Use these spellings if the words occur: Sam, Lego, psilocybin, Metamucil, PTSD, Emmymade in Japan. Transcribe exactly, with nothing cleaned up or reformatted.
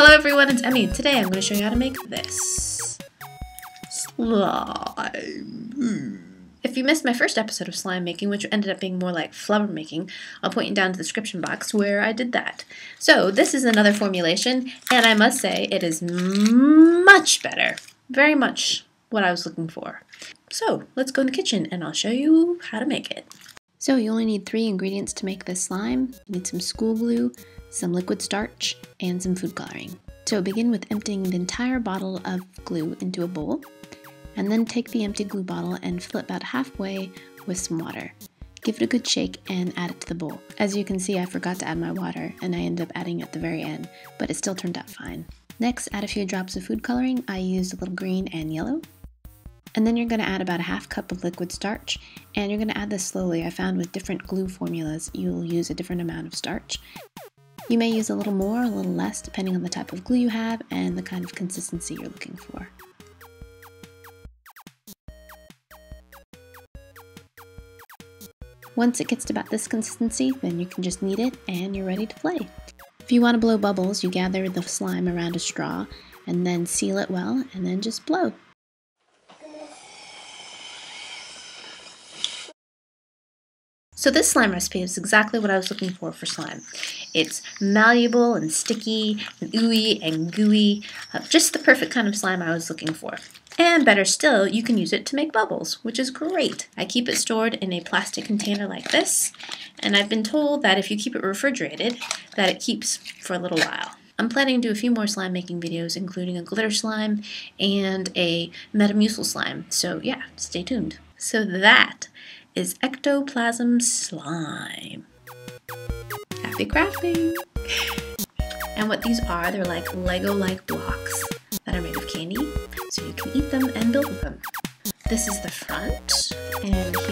Hello everyone, it's Emmy. Today I'm going to show you how to make this. Slime. If you missed my first episode of slime making, which ended up being more like flour making, I'll point you down to the description box where I did that. So this is another formulation, and I must say it is much better. Very much what I was looking for. So let's go in the kitchen and I'll show you how to make it. So you only need three ingredients to make this slime. You need some school glue, some liquid starch, and some food coloring. So begin with emptying the entire bottle of glue into a bowl, and then take the empty glue bottle and fill it about halfway with some water. Give it a good shake and add it to the bowl. As you can see, I forgot to add my water, and I ended up adding it at the very end, but it still turned out fine. Next, add a few drops of food coloring. I used a little green and yellow. And then you're going to add about a half cup of liquid starch, and you're going to add this slowly. I found with different glue formulas, you'll use a different amount of starch. You may use a little more, a little less, depending on the type of glue you have and the kind of consistency you're looking for. Once it gets to about this consistency, then you can just knead it and you're ready to play. If you want to blow bubbles, you gather the slime around a straw and then seal it well and then just blow. So this slime recipe is exactly what I was looking for for slime. It's malleable and sticky and ooey and gooey, uh, just the perfect kind of slime I was looking for. And better still, you can use it to make bubbles, which is great. I keep it stored in a plastic container like this, and I've been told that if you keep it refrigerated, that it keeps for a little while. I'm planning to do a few more slime making videos, including a glitter slime and a Metamucil slime, so yeah, stay tuned. So that is ectoplasm slime. Happy crafting! And what these are, they're like Lego-like blocks that are made of candy, so you can eat them and build with them. This is the front, and